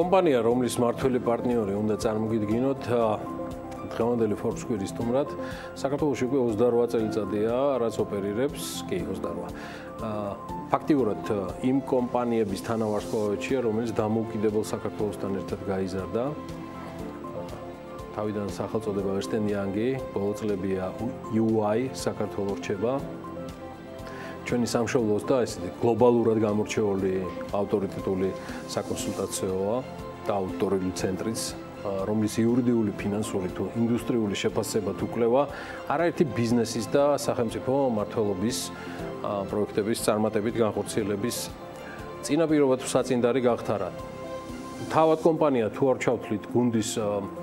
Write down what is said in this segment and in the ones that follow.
კომპანია, რომლის მმართველი პარტნიორი უნდა წარმოგიდგინოთ, დღევანდელი Forbes კვირის სტუმრად, საქართველოში უკვე 28 წელიწადია, რაც ოპერირებს, კი 28. ფაქტიურად იმ კომპანიების თანავარსკვლავედშია, რომელიც დამოუკიდებელ საქართველოსთან ერთად გაიზარდა. თავიდან სახელწოდება Ernst & Young, ბოლო წლებია UI საქართველოს რჩება. Ჩვენი სამშობლოს და ესე გლობალურად გამორჩეული ავტორიტეტული საკონსულტაციოა და ავტორიტეტული ცენტრიც, რომლის იურიდიული, ფინანსური თუ ინდუსტრიული შეფასება თუკლევა არაერთი ბიზნესის და სახელმწიფო მმართველობის პროექტების წარმატებით განხორციელების წინაპირობა თუ საწინდარი გახთარა. თავად კომპანია თუ არ ჩავთვლით გუნდის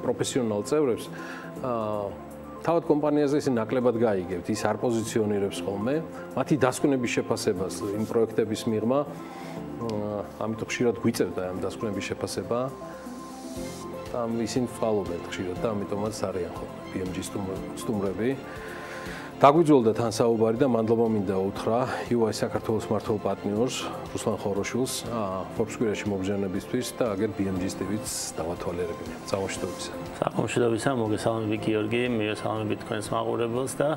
პროფესიონალ წევრებს, თავად კომპანიაზე ისე ნაკლებად გაიგებთ, ის არ პოზიციონირებს ხოლმე, მათი დასკვნების შეფასებას, იმ პროექტების მიღმა, ამიტომ ხშირად გვიწევდა ამ დასკვნების შეფასება. Ამ ისინი ვყალობენ ხშირად და ამიტომაც არიან ხოლმე KPMG-ის სტუმრები. დაგვიძველდათ ამ საუბარი და მადლობა მინდა უთხრა UI საქართველოს მმართველ პარტნიორს რუსლან ხოროშვილს Forbes კვირაში მობჟანებისთვის და აგერ KPMG-ის ტივიც დავათვალიერებინე. სამშვიდობისა. Სამშვიდობისა, მოგესალმებით გიორგი, მივესალმებით თქვენს მაყურებელს და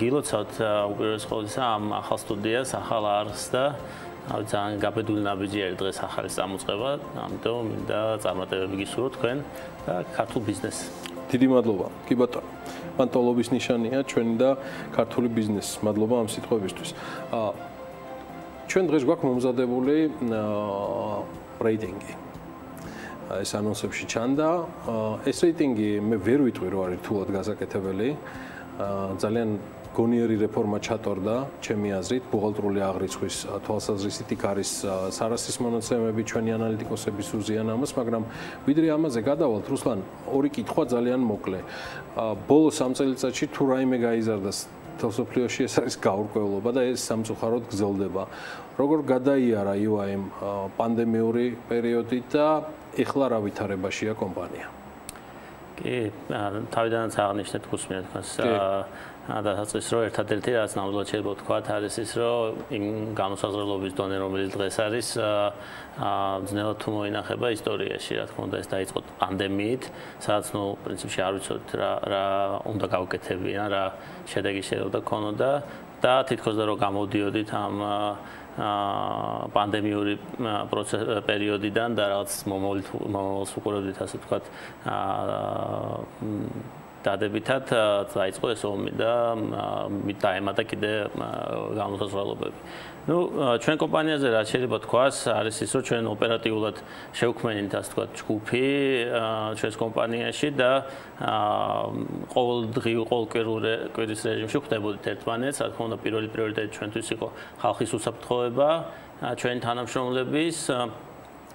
გილოცავთ უპირველეს ყოვლისა ამ ახალ სტუდიას, ახალ არხს და ძალიან გაბედული ნაბიჯია დღეს ახალი წამოწყება, ამიტომ მინდა წარმატებები გისურვოთ თქვენ და ქართულ ბიზნესს. Დიდი მადლობა. კი ბატონო. მანტოლობის ნიშანია ჩვენი და ქართული ბიზნესი. მადლობა ამ სიტყვებისთვის. ჩვენ დღეს გვაქვს მომზადებული რეიტინგი. ეს ანონსებში ჩანდა. ეს რეიტინგი მე ვერ ვიტყვი რა არის თულად გასაკეთებელი. ძალიან გონიერი რეფორმა ჩატორდა, ჩემი აზრით, ბუღალტრული აღრიცხვის თვალსაზრისით იქ არის სარასის მონაცემები, ჩვენი ანალიტიკოსების უზიან ამას, მაგრამ ვიდრე ამაზე გადავალთ, რუსლან, ორი კითხვა ძალიან მოკლე. ბოლო 3 წელიწადში თუ რაიმე გაიზარდა თავსოფლიოში, ეს არის გაურკვევლობა და ეს სამწუხაროდ გრძელდება. Როგორ გადაიარა UI-მ პანდემიური პერიოდი და ეხლა რა ვითარებაშია კომპანია? კი, თავიდანაც აღნიშნეთ გუსმინეთ თქვენს დასაწყის რო ერთადერთი რაც ნამდვილად შეიძლება ვთქვათ არის ის რომ იმ განუსაზღვრელობის დონე რომელიც დღეს არის ძნელად თუ მოინახება ისტორიაში რა თქმა უნდა ეს დაიწყო პანდემიით სადაც ნუ პრინციპში არ ვიცოდით რა უნდა გავაკეთებინა რა შედეგი შეიძლება ქონოდა და თითქოს და რომ გამოდიოდით ამ პანდემიური პერიოდიდან და რაღაც მომავალს უყურებდით ასე ვთქვათ დადებითად დაიწყო ეს ომი და დაემატა კიდე განუსაზღვრელობები. Ну, ჩვენ კომპანიაზე რა შეიძლება თქვას, არის ის, რომ ჩვენ ოპერატიულად შევქმნით, ასე ვთქვათ, ჯგუფი ჩვენს კომპანიაში და ყოველდღიურ კვირის რეჟიმში ხვდებოდით ერთმანეთს, რა თქმა უნდა, პირველი პრიორიტეტი ჩვენთვის იყო ხალხის უსაფრთხოება, ჩვენი თანამშრომლების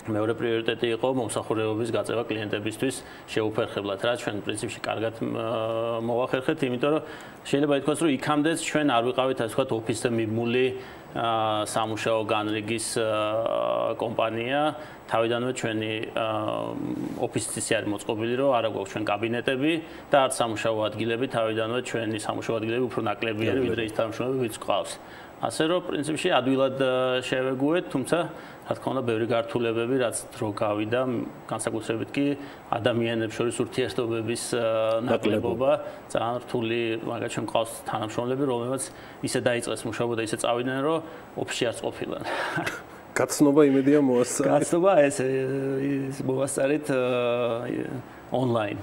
მეორე პრიორიტეტი იყო მომსახურებების გაწევა კლიენტებისთვის შეუფერხებლად, რა ჩვენ პრინციპში კარგად მოვახერხეთ, იმიტომ რომ შეიძლება ითქვას, რომ იქამდეც ჩვენ არ ვიყავით, ასე ვთქვათ, ოფისზე მიმული სამუშაო განრიგის კომპანია, თავიდანვე ჩვენი ოფისიც არის მოწყობილი, რომ არა გვაქვს ჩვენ კაბინეტები და არც სამუშაო ადგილები, თავიდანვე ჩვენი სამუშაო ადგილები უფრო ნაკლებია, ვიდრე ის თანამშრომლები, ვინც გვყავს. ასე რომ პრინციპში ადვილად შევეგუეთ, თუმცა რა თქმა უნდა ბევრი გართულებები რაც დრო გავიდა, განსაკუთრებით კი ადამიანებს შორის ურთიერთობების ნაკლებობა, ძალიან რთული, მაგალითად ჩვენ მყავს თანამშრომლები, რომელმაც ისე დაიწყეს მუშაობა და ისე წავიდნენ, რომ ოფისში არ ყოფილან. გაცნობა იმედია მოასწარეთ. გაცნობა ეს მოასწარეთ ონლაინ.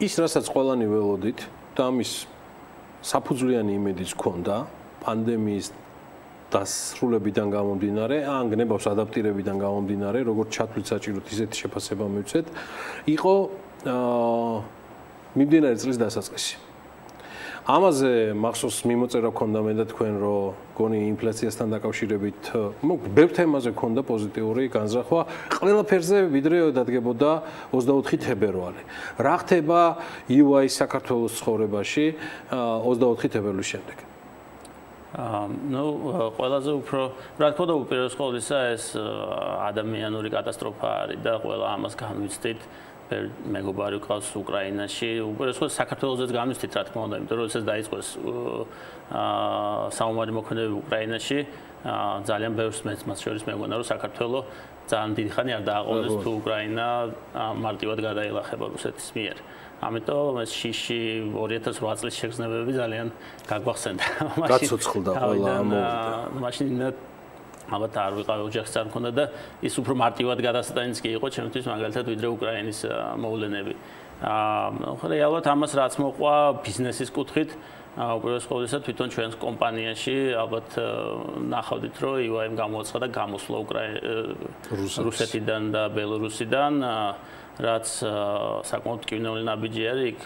ის რასაც ყველანი ველოდით და ამის საფუძვლიანი იმედიც ქონდა. Pandemic დასრულებიდან გამომდინარე, ან გნებავს ადაპტირებიდან გამომდინარე, როგორც ჩათვლით საჭიროთ ისეთი შეფასება მივცეთ, იყო მიმდინარე წლის დასაწყისი. Ამაზე მახსოვს მიმოწერა ქონდა მე და თქვენ, რომ გონი ინფლაციასთან დაკავშირებით, ბევრ თემაზე ქონდა პოზიტიური განზრახვა, ყველაფერზე ვიდრე დადგებოდა 24 თებერვალი. რა ხდება UI საქართველოს ცხოვრებაში 24 თებერვლის შემდეგ? Ну, ყველაზე უფრო, რა თქმა უნდა, უპირველეს ყოვლისა ეს ადამიანური კატასტროფა არის და ყველა ამას განვიცდით. მეგობარი ყავს უკრაინაში, უპირველეს ყოვლისა საქართველოსაც განვიცდით, რა თქმა უნდა, იმიტომ რომ ეს დაიწყო საომარი მოქმედებები უკრაინაში, ძალიან ბევრს მეც მათ შორის მეგონა, რომ საქართველო ძალიან დიდი ხანი არ დააყოლეს თუ უკრაინა მარტივად გადაილახება რუსეთის მიერ. Ამიტომ ეს შიში 2008 წლის შეგრძნებები ძალიან გაგვახსენდა. Გაცოცხლდა ყველა ამოვიდა. Მაშინ ალბათ არ ვიყავი ოჯახს არ მქონდა და ის უფრო მარტივად გადასატანიც კი იყო ჩემთვის მაგალითად ვიდრე უკრაინის მოვლენები. Რეალურად ამას რაც მოყვა ბიზნესის კუთხით უპირველეს ყოვლისა თვითონ ჩვენს კომპანიაში ალბათ ნახავდით რომ EY-მ გამოაცხადა გამოსვლა რუსეთიდან და ბელორუსიდან რაც საკმაოდ კინეული ნაბიჯი არის იქ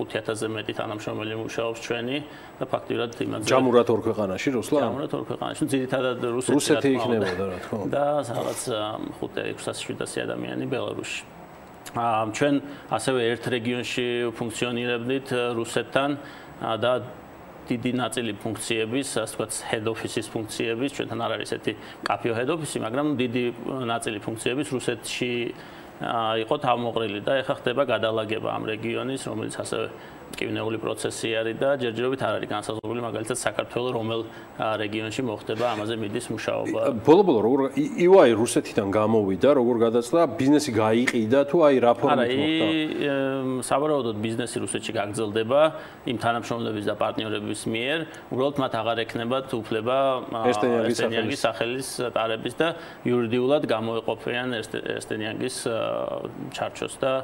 5000-ზე მეტი თანამშრომელი მუშაობს ჩვენი და ფაქტიურად იმაზე ჯამურად ორ ქვეყანაში რუსლან ჯამურად ორ ქვეყანაში ძირითადად რუსეთი იქნებოდა რა თქმა უნდა და რაღაც 500-600-700 ადამიანი ბელორუსში ჩვენ ასევე ერთ რეგიონში ფუნქციონირებდით რუსეთთან და დიდი ნაწილი ფუნქციების, ასე ვთქვათ, head office-ის ფუნქციების, ჩვენთან არ არის ესეთი კაფეო head office-ი, მაგრამ დიდი ნაწილი ფუნქციების რუსეთში იყო თავმოყრილი და ეხლა ხდება გადალაგება ამ რეგიონის, რომელიც ასევე ტკივნეული პროცესი არის და ჯერჯერობით არ არის განსაზღვრული მაგალითად საქართველოს რომელ რეგიონში მოხდება ამაზე მიდის მუშაობა. ბოლო-ბოლო როგორ EY რუსეთიდან გამოვიდა, როგორ გადაწდა, ბიზნესი გაიყიდა თუ აი რა ფორმით მოხდა? Სავარაუდოდ ბიზნესი რუსეთში გაგრძელდება იმ თანამშრომლების და პარტნიორების მიერ, უბრალოდ მათ აღარ ექნებათ უფლება Ernst & Young-ის სახელის ტარების და იურიდიულად გამოეყოფიან Ernst & Young-ის ჩარჩოს და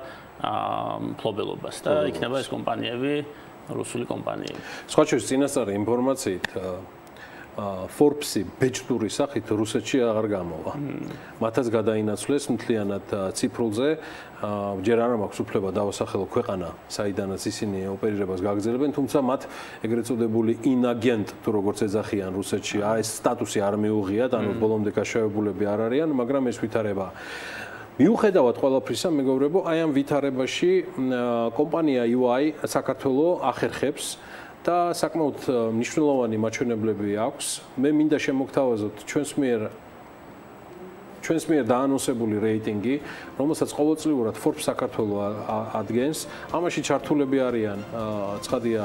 მფლობელობას და იქნება ეს კომპანიები რუსული კომპანიები. Სხვა შორის წინასწარი ინფორმაციით Forbes-ი ბეჭდური სახით რუსეთში აღარ გამოვა. მათაც გადაინაცვლეს მთლიანად ციფრულზე, ჯერ არ მაქვს უფლება დავასახელო ქვეყანა, საიდანაც ისინი ოპერირებას გაგრძელებენ, თუმცა მათ ეგრეთ წოდებული ინაგენტ თუ როგორც ეძახიან რუსეთში, ეს სტატუსი არ მიუღიათ, ანუ ბოლომდე გაშავებულები არ არიან, მაგრამ ეს ვითარება მიუხედავად ყველაფრისა, მეგობრებო, აი ამ ვითარებაში კომპანია EY საქართველოს ახერხებს და საკმაოდ მნიშვნელოვანი მაჩვენებლები აქვს. მე მინდა შემოგთავაზოთ ჩვენს მიერ დაანონსებული რეიტინგი, რომელსაც ყოველწლიურად Forbes საქართველოს ადგენს. ამაში ჩართულები არიან, ცხადია,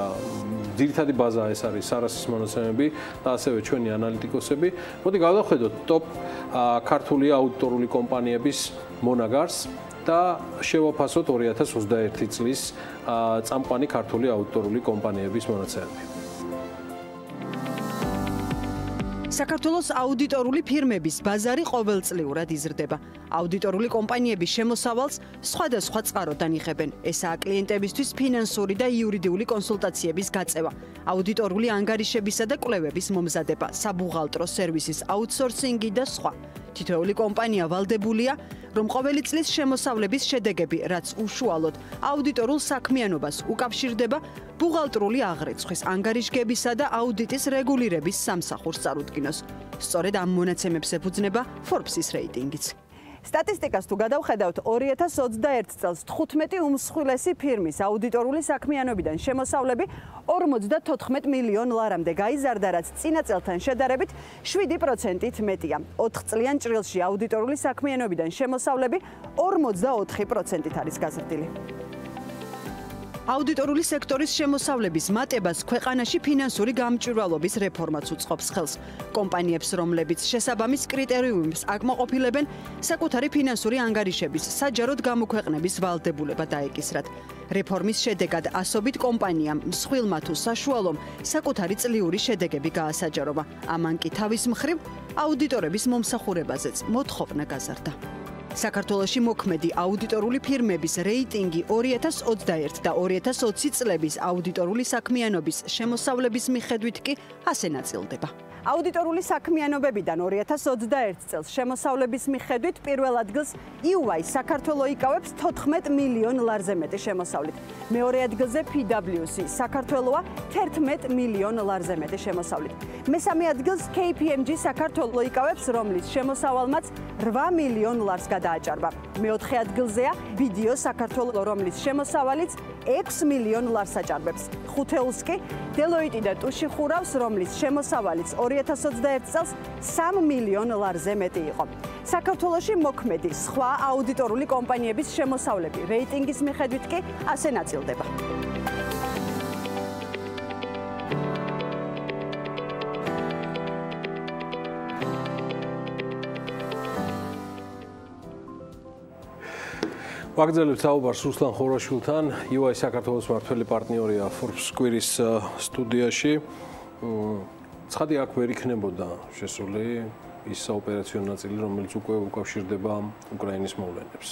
ძირითადი ბაზა ეს არის Saras's მონაცემები და ასევე ჩვენი ანალიტიკოსები. მოდი გადავხედოთ ტოპ ქართული აუდიტორული კომპანიების მონაგარს და შევაფასოთ 2021 წლის წამყვანი ქართული აუდიტორული კომპანიების მონაცემები. საქართველოს აუდიტორული ფირმების ბაზარი ყოველწლიურად იზრდება. აუდიტორული კომპანიების შემოსავალს სხვადასხვა წყაროდან იღებენ. ესაა კლიენტებისთვის ფინანსური და იურიდიული კონსულტაციების გაწევა, აუდიტორული ანგარიშებისა და კვლევების მომზადება, საბუღალტრო სერვისის აუთსორსინგი და სხვა. თითოეული კომპანია ვალდებულია, რომ ყოველი წლის შემოსავლების შედეგები, რაც უშუალოდ აუდიტორულ საქმიანობას უკავშირდება, ბუღალტრული აღრიცხვის, ანგარიშგებისა და აუდიტის რეგულირების სამსახურს წარუდგინოს. სწორედ ამ მონაცემებს ეფუძნება Forbes-ის რეიტინგიც. სტატისტიკას თუ გადავხედავთ 2021 წელს 15 უმსხვილესი ფირმის აუდიტორული საქმიანობიდან შემოსავლები 54 მილიონ ლარამდე გაიზარდა, რაც წინა წელთან შედარებით 7%-ით მეტია. 4 წლიან ჭრილში აუდიტორული საქმიანობიდან შემოსავლები 44%-ით არის გაზრდილი. აუდიტორული სექტორის შემოსავლების მატებას ქვეყანაში ფინანსური გამჭვირვალობის რეფორმაც უწყობს ხელს. კომპანიებს, რომლებიც შესაბამის კრიტერიუმებს აკმაყოფილებენ, საკუთარი ფინანსური ანგარიშების საჯაროდ გამოქვეყნების ვალდებულება დაეკისრათ. რეფორმის შედეგად ასობით კომპანიამ, მსხვილმა თუ საშუალომ, საკუთარი წლიური შედეგები გაასაჯაროვა. ამან კი თავის მხრივ აუდიტორების მომსახურებაზეც მოთხოვნა გაზარდა. საქართველოში მოქმედი აუდიტორული ფირმების რეიტინგი 2021 და 2020 წლების აუდიტორული საქმიანობის შემოსავლების მიხედვით კი ასე ნაწილდება. აუდიტორული საქმიანობებიდან 2021 წელს შემოსავლების მიხედვით პირველ ადგილს EY საქართველოს იკავებს 14 მილიონ ლარზე მეტი შემოსავლით. მეორე ადგილზე PwC საქართველოა 11 მილიონ ლარზე მეტი შემოსავლით. მესამე ადგილს KPMG საქართველოს იკავებს, რომლის შემოსავალმაც 8 მილიონ ლარს გადააჭარბა. მეოთხე ადგილზეა BDO საქართველოს, რომლის შემოსავალიც 6 მილიონ ლარს აჭარბებს. ხუთეულს კი Deloitte და ტუში ხურავს, რომლის შემოსავალიც 2021 წელს 3 მილიონ ლარზე მეტი იყო. საქართველოში მოქმედი სხვა აუდიტორული კომპანიების შემოსავლები რეიტინგის მიხედვით კი ასე ნაწილდება. Vagdzeleb saubars Ruslan Khoroshviltan, UI Sakartvelos martveli partnyoria Forbes quiris studieshi. Ცხადი აქ ვერ იქნებოდა შესული ის საოპერაციო ნაწილი, რომელიც უკვე უკავშირდება უკრაინის მოვლენებს.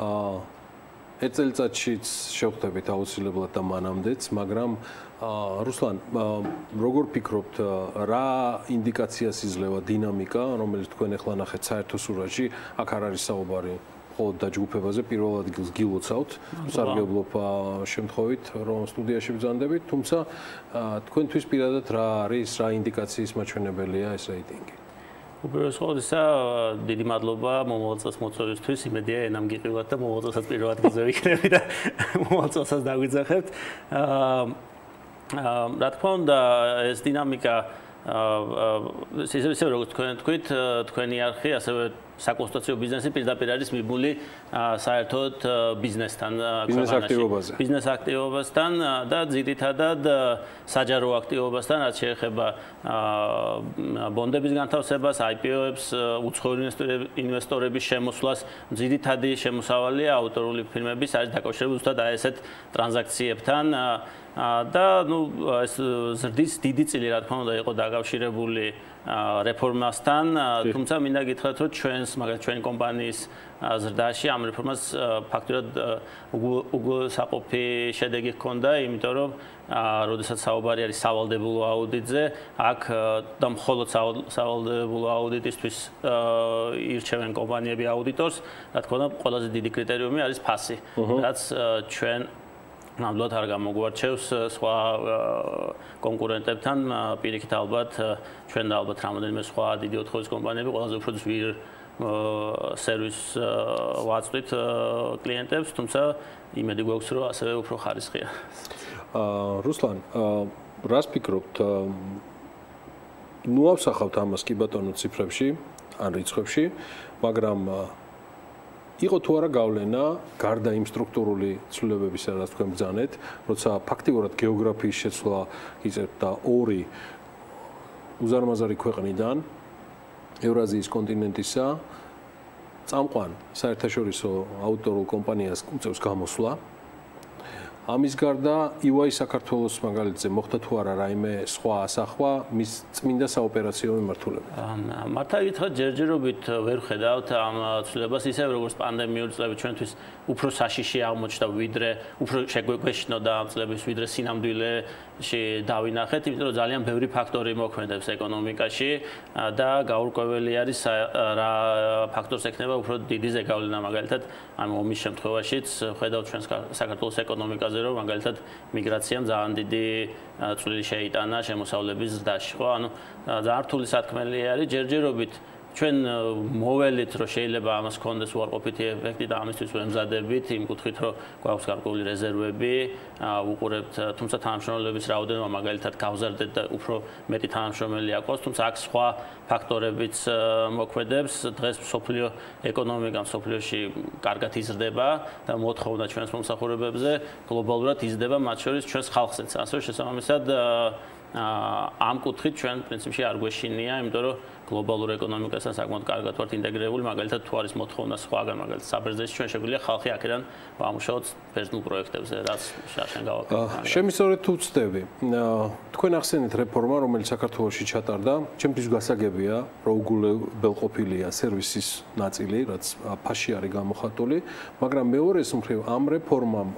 Ეს წელიწადშიც შევხვდებით აუცილებლად და მანამდეც, მაგრამ რუსლან, როგორ ფიქრობთ, რა ინდიკაციას იძლევა დინამიკა, რომელიც თქვენ ახლა ნახეთ საერთო სურათში, აქ არ არის საუბარი მხოლოდ დაჯგუფებაზე, პირველ ადგილს გილოცავთ, სარგებლობ შემთხვევით, რომ სტუდიაში ბრძანდებით, თუმცა თქვენთვის პირადად რა არის, რა ინდიკაციის მაჩვენებელია ეს რეიტინგი? უბრალოდ დიდი მადლობა მომავალ წელს მოწვევისთვის. იმედია ენამ გიყივლათ და მომავალ წელსაც პირველ ადგილზე ვიქნები და მომავალ წელსაც დავიძახებთ. Რა თქმა უნდა, ეს დინამიკა ისე როგორც თქვით, თქვენი არხი, ასევე საკონსულტაციო ბიზნესი პირდაპირ არის მიბმული საერთოდ ბიზნესთან, ბიზნეს აქტივობასთან და ძირითადად საჯარო აქტივობასთან, რაც შეეხება ბონდების განთავსებას, IPO-ებს, უცხოური ინვესტორების შემოსვლას, ძირითადი შემოსავალია ავტორული ფილმების, არის დაკავშირებული ზუსტად აი ესეთ ტრანზაქციებთან და ეს ზრდის დიდი წილი, რა თქმა უნდა, იყო დაკავშირებული რეფორმასთან, თუმცა მინდა გითხრათ, რომ ჩვენს, მაგალითად, ჩვენი კომპანიის ზრდაში ამ რეფორმას ფაქტურად უგულისხმობი შედეგი ჰქონდა, იმიტომ რომ როდესაც საუბარი არის სავალდებულო აუდიტზე, აქ და მხოლოდ სავალდებულო აუდიტისთვის ირჩევენ კომპანიები აუდიტორს, რა თქმა უნდა, ყველაზე დიდი კრიტერიუმი არის ფასი, რაც ჩვენ ნამდვილად არ გამოგვარჩევს სხვა კონკურენტებთან, პირიქით ალბათ ჩვენ და ალბათ რამოდენიმე სხვა დიდი ოთხეულის კომპანიები ყველაზე უფრო ძვირ სერვისს ვაწყდით კლიენტებს, თუმცა იმედი გვაქვს, რომ ასევე უფრო ხარისხია. რუსლან, რას ფიქრობთ? ნუ ავსახავთ ამას კი ბატონო ციფრებში, ან რიცხვებში, მაგრამ იყო თუ არა გავლენა გარდა იმ სტრუქტურული ცვლილებებისა, რაც თქვენ ბრძანეთ, როცა ფაქტიურად გეოგრაფიის შეცვლა იწებდა ორი უზარმაზარი ქვეყნიდან, ევრაზიის კონტინენტისა, წამყვან საერთაშორისო აუდიტორულ კომპანიას უწევს გამოსვლა. ამის გარდა EY საქართველოს მაგალითზე მოხდა თუ არა რაიმე სხვა ასახვა მის წმინდა საოპერაციო მიმართულებით. მართლა გითხრათ, ჯერჯერობით ვერ ხედავთ ამ ცვლილებას, ისე როგორც პანდემიური წლები ჩვენთვის უფრო საშიში აღმოჩნდა, ვიდრე უფრო შეგვეგვეშინოდა ამ წლების, ვიდრე სინამდვილეში დავინახეთ, იმიტომ რომ ძალიან ბევრი ფაქტორი მოქმედებს ეკონომიკაში და გაურკვეველი არის რა ფაქტორს ექნება უფრო დიდი ზეგავლენა, მაგალითად ამ ომის შემთხვევაშიც ხედავთ ჩვენ საქართველოს ეკონომიკაზე რომ მაგალითად მიგრაციამ ძალიან დიდი წვლილი შეიტანა შემოსავლების ზრდაში, ხო? ანუ ძალიან რთული სათქმელი არის, ჯერჯერობით ჩვენ მოველით, რომ შეიძლება ამას ჰქონდეს უარყოფითი ეფექტი და ამისთვის ვემზადებით, იმ კუთხით, რომ გვაქვს გარკვეული რეზერვები, უყურებთ, თუმცა თანამშრომლების რაოდენობა მაგალითად გავზარდეთ და უფრო მეტი თანამშრომელი აყვავს, თუმცა აქ სხვა ფაქტორებიც მოქმედებს. დღეს მსოფლიო ეკონომიკა მსოფლიოში კარგად იზრდება და მოთხოვნა ჩვენს მომსახურებებზე გლობალურად იზრდება, მათ შორის ჩვენს ხალხსაც. ასე შესაბამისად ამ კუთხით ჩვენ პრინციპში არ გვეშინია, იმიტომ რომ გლობალურ ეკონომიკასთან საკმაოდ კარგად ვართ ინტეგრირებული, მაგალითად თუ არის მოთხოვნა სხვაგან, მაგალითად საბერძნეთში ჩვენ შეგვიძლია ხალხი აქედან ვამუშაოთ ბერძნულ პროექტებზე, რაც შარშან გავაკეთებთ. შემისწორეთ თუ ვწდები. თქვენ ახსენეთ რეფორმა, რომელიც საქართველოში ჩატარდა, ჩემთვის გასაგებია, რომ უგულებელყოფილია სერვისის ნაწილი, რაც ფასში არის გამოხატული, მაგრამ მეორე მხრივ ამ რეფორმამ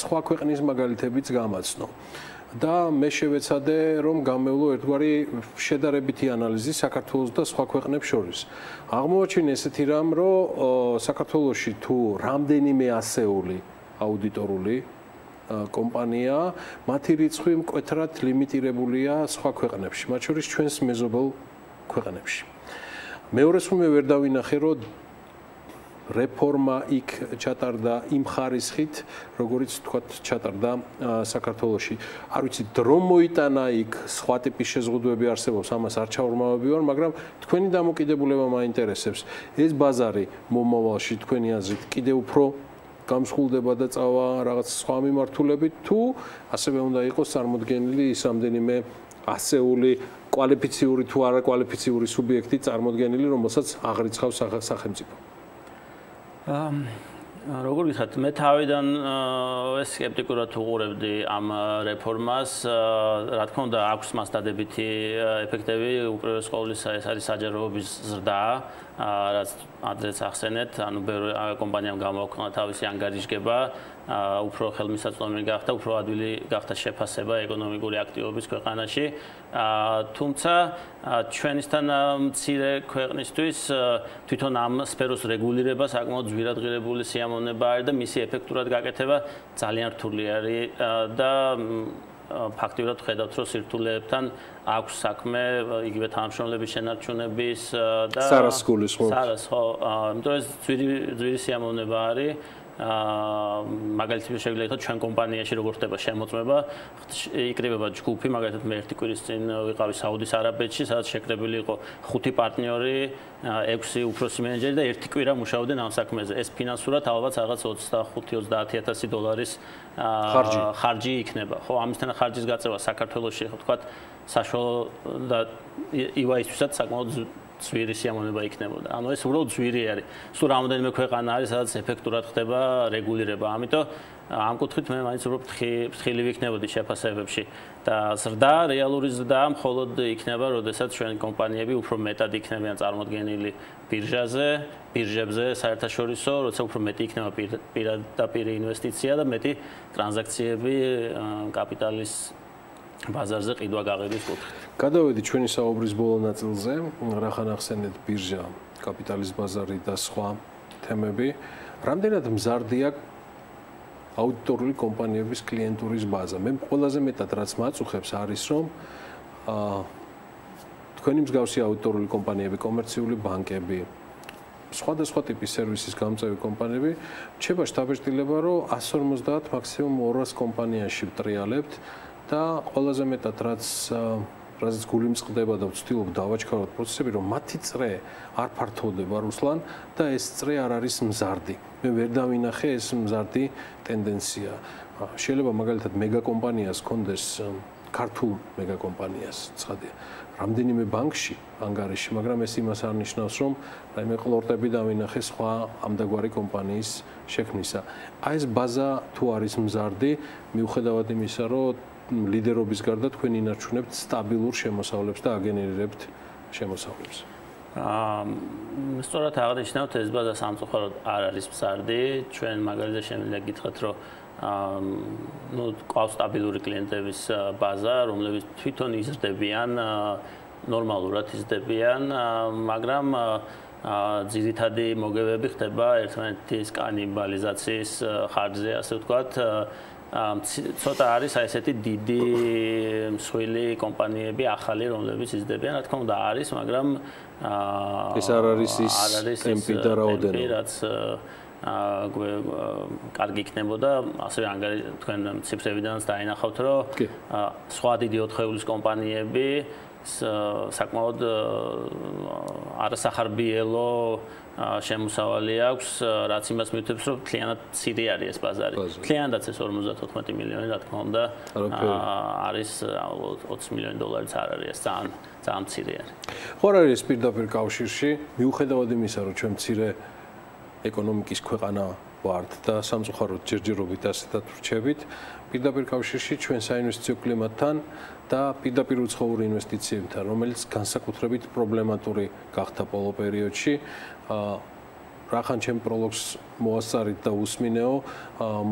სხვა ქვეყნის მაგალითებიც გამაცნო. და მე შევეცადე რომ გამევლო ერთგვარი შედარებითი ანალიზი საქართველოს და სხვა ქვეყნებს შორის. აღმოაჩინე ესეთი რამ, რომ საქართველოში თუ რამდენიმე ასეული აუდიტორული კომპანია, მათი რიცხვი მკვეთრად ლიმიტირებულია სხვა ქვეყნებში, მათ შორის ჩვენს მეზობელ ქვეყნებში. მეორეს მე ვერ დავინახე, რომ რეფორმა იქ ჩატარდა იმ ხარისხით, როგორც თქვათ ჩატარდა საქართველოში. არ ვიცი, რომ მოიტანა იქ სხვა ტიპის შეზღუდვები არსებობს, ამას არ ჩაურმავები ვარ, მაგრამ თქვენი დამოკიდებულება მაინტერესებს. ეს ბაზარი მომავალში თქვენი აზრით კიდევ უფრო გამსხულდება და წავა რაღაც სხვა მიმართულებით, თუ ასევე უნდა იყოს წარმოდგენილი ის რამდენიმე ასეული კვალიფიციური თუ არაკვალიფიციური სუბიექტი წარმოდგენილი, რომელსაც აღრიცხავს სახელმწიფო. როგორ გითხარით, მე თავიდან სკეპტიკურად უყურებდი ამ რეფორმას. Რა თქმა უნდა, აქვს მას დადებითი ეფექტები, უპირველეს ყოვლისა ეს არის საჯაროების ზრდა, რაც ადრეც ახსენეთ, ანუ ბევრი კომპანიამ გამოაქვეყნა თავისი ანგარიშგება, უფრო ხელმისაწვდომი გახდა, უფრო ადვილი გახდა შეფასება ეკონომიკური აქტივობის ქვეყანაში. თუმცა ჩვენისთან მცირე ქვეყნისთვის თვითონ ამ სფეროს რეგულირება საკმაოდ ძვირადღირებული სიამოვნება არის და მისი ეფექტურად გაკეთება ძალიან რთული არის და ფაქტიურად ხედავთ, რომ სირთულეებთან აქვს საქმე, იგივე თანამშრომლების შენარჩუნების და სარასკოლის ხო? სარასკო, იმიტომ რომ ძვირი სიამოვნება არის. Მაგალითად, შეიძლება ითქვას, ჩვენ კომპანიაში როგორ ხდება შემოწმება, იკრიბება ჯგუფი, მაგალითად, მე ერთი კვირის წინ ვიყავი საუდის არაბეთში, სადაც შეკრებილი იყო 5 პარტნიორი, 6 უფროსი მენეჯერი და ერთი კვირა მუშაობდნენ ამ საქმეზე. ეს ფინანსურად ალბათ რაღაც 25-30000 დოლარის ხარჯი იქნება. ხო, ამისთან ხარჯის გაწევა საქართველოში, ხო თქვათ, საშუალო და ივაისთვისაც საკმაოდ ძვირი სიამოვნება იქნებოდა. Ანუ ეს უბრალოდ ძვირი არის. სულ რამოდენიმე ქვეყანა არის, სადაც ეფექტურად ხდება რეგულირება. ამიტომ ამ კუთხით მე მაინც უფრო ფრთხილი ვიქნებოდი შეფასებებში. და ზრდა, რეალური ზრდა მხოლოდ იქნება, როდესაც ჩვენი კომპანიები უფრო მეტად იქნებიან წარმოდგენილი ბირჟაზე, ბირჟებზე საერთაშორისო, როცა უფრო მეტი იქნება პირდაპირი ინვესტიცია და მეტი ტრანზაქციები კაპიტალის ბაზარზე ყიდვა გაღების კუთხით. გადავედი ჩვენი საუბრის ბოლო ნაწილზე, რახან ახსენეთ ბირჟა, კაპიტალის ბაზარი და სხვა თემები. Რამდენად მზარდია აუდიტორული კომპანიების კლიენტურის ბაზა? მე ყველაზე მეტად რაც მაწუხებს არის რომ თქვენი მსგავსი აუდიტორული კომპანიები, კომერციული ბანკები, სხვადასხვა ტიპის სერვისის გამწევი კომპანიები, რჩება შთაბეჭდილება, რომ 150 მაქსიმუმ 200 კომპანიაში ვტრიალებთ. და ყველაზე მეტად რაც გულიმწყდება და ვცდილობ დავაჩქაროთ პროცესები, რომ მათი წრე არ ფართოვდება რუსლან და ეს წრე არ არის მზარდი. მე ვერ დავინახე ეს მზარდი ტენდენცია. შეიძლება მაგალითად მეგაკომპანიას კონდეს ქართულ მეგაკომპანიას, ცხადია, რამდენიმე ბანკში, ანგარიში, მაგრამ ეს იმას არ ნიშნავს, რომ რაიმე ყლორტები დავინახე სხვა ამდაგვარი კომპანიის შექმნისა. აი ეს ბაზა თუ არის მზარდი, მიუხედავად იმისა, რომ ლიდერობის გარდა თქვენ ინარჩუნებთ სტაბილურ შემოსავლებს და აგენერირებთ შემოსავლებს. სწორად აღნიშნავთ, ეს ბაზა სამწუხაროდ არ არის მზარდი. ჩვენ მაგალითად შემიძლია გითხრათ, რომ გვყავს სტაბილური კლიენტების ბაზა, რომლებიც თვითონ იზრდებიან, ნორმალურად იზრდებიან, მაგრამ ძირითადი მოგებები ხდება ერთმანეთის კანიბალიზაციის ხარჯზე, ასე ვთქვათ. ცოტა არის აი ესეთი დიდი მსხვილი კომპანიები ახალი რომლებიც იზრდებიან, რა თქმა უნდა არის, მაგრამ ეს არ არის ის ტემპი და რაოდენობა, რაც კარგი იქნებოდა, ასევე თქვენ ციფრებიდანაც დაინახავთ, რომ სხვა დიდი ოთხეულის კომპანიები საკმაოდ არასახარბიელო შემოსავალი აქვს, რაც იმას მიუთითებს, რომ მთლიანად ცივი არის ეს ბაზარი. მთლიანადაც ეს 54 მილიონი, რა თქმა უნდა, არის 20 მილიონი დოლარიც არ არის, ეს ძალიან ცივი არის. ხო რა არის პირდაპირ კავშირში, მიუხედავად იმისა, რომ ჩვენ ცივი ეკონომიკის ქვეყანა ვართ და სამწუხაროდ ჯერჯერობით ასეთად ვრჩებით, პირდაპირ კავშირში ჩვენ საინვესტიციო კლიმატთან და პირდაპირ უცხოური ინვესტიციებთან, რომელიც განსაკუთრებით პრობლემატური გახდა ბოლო პერიოდში. რახან ჩემ პროლოგს მოასწარით და უსმინეო,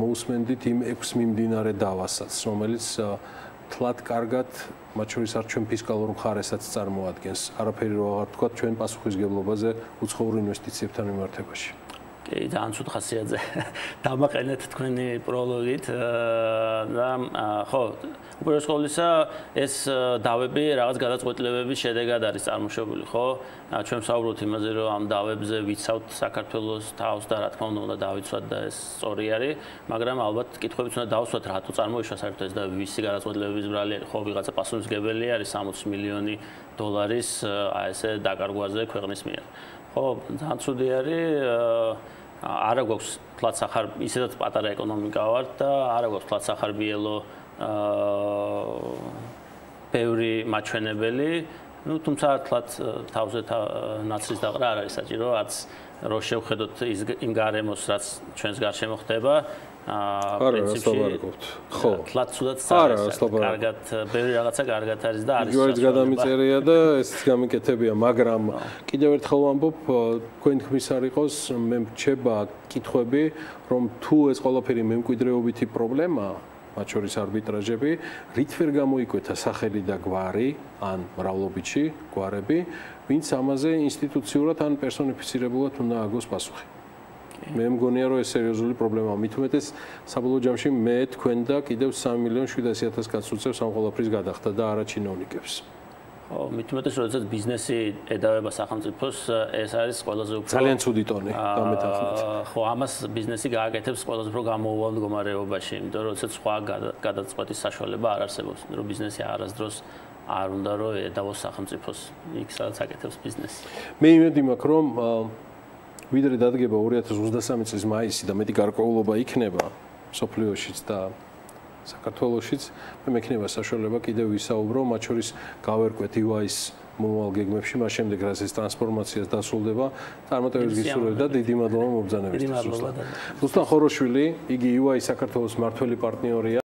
მოუსმენდით იმ 6 მიმდინარე დავასაც, რომელიც თლად კარგად, მათ შორის არ ჩვენ ფისკალურ მხარესაც წარმოადგენს. არაფერი რა აღარ თქვა ჩვენ პასუხისგებლობაზე უცხოურ ინვესტიციებთან მიმართებაში. ძალიან ცუდ ხასიათზე დამაყენეთ თქვენი პროლოგით და ხო, უპირველეს ყოვლისა ეს დავები რაღაც გადაწყვეტილებების შედეგად არის წარმოშობილი, ხო? ჩვენ ვსაუბრობთ იმაზე, რომ ამ დავებზე ვიცავთ საქართველოს თავს და რა თქმა უნდა დავიცვათ და ეს სწორი არის, მაგრამ ალბათ კითხვებიც უნდა დავსვათ, რატო წარმოიშვა საერთოდ ეს და ვისი გადაწყვეტილებების ბრალი არის, ხო, ვიღაცა პასუხისმგებელი არის 60 მილიონი დოლარის აი ესე დაკარგვაზე ქვეყნის მიერ. ხო, ძალიან ცუდი არის. არა გვაქვს თლად სახარბიელო, ისედაც პატარა ეკონომიკა ვართ და არა გვაქვს თლად სახარბიელო ბევრი მაჩვენებელი ну თუმცა თლაც თავზე ნაცრის დაყრა არ არის საჭირო რაც რო შევხედოთ ის იმ გარემოს რაც ჩვენს გარშემო ხდება პრინციპში ხო თლაც თუდაც არის კარგად ბევრი რაღაცა კარგად არის და არის ჯორჯ გადამიწერია და ესეც გამიკეთებია მაგრამ კიდევ ერთხელ ვამბობ თქვენ ხმის არ იყოს მე მრჩება კითხვები რომ თუ ეს ყველაფერი მემკვიდრეობითი პრობლემაა მათ შორის არბიტრაჟები რით ვერ გამოიკვეთა სახელი და გვარი ან მრავლობიჩი გვარები ვინც ამაზე ინსტიტუციურად ან პერსონიფიცირებულად უნდა აგოს პასუხი მე მგონია რომ ეს სერიოზული პრობლემაა მით უმეტეს საბოლოო ჯამში მე თქვენ და კიდევ 3.700.000 კაცს უწევს ამ ყველაფრის გადახდა და არა ჩინოვნიკებს ხო მით უმეტეს როდესაც ბიზნესი ედავება სახელმწიფოს ეს არის ყველაზე უფრო ძალიან ცუდი ტონი დამეთანხმდით ხო ამას ბიზნესი გააკეთებს ყველაზე უფრო გამოუვალ მდგომარეობაში იმიტომ რომ როდესაც სხვა გადაწყვეტის საშუალება არ არსებობს რომ ბიზნესი არასდროს არ უნდა რომ ედავოს სახელმწიფოს იქ სადაც აკეთებს ბიზნესი მე იმედი მაქვს რომ ვიდრე დადგება 2023 წლის მაისი და მეტი გარკვეულობა იქნება სოფლიოშიც და საქართველოშიც მე მექნება საშუალება კიდევ ვისაუბრო მათ შორის გავერკვეთ იუაის მომავალ გეგმებში მას შემდეგ რაც ეს ტრანსფორმაციას დასრულდება წარმატებებს გისურვებ და დიდი მადლობა მობრძანებისთვის რუსლან ხოროშვილი იგი იუაის საქართველოს მმართველი პარტნიორია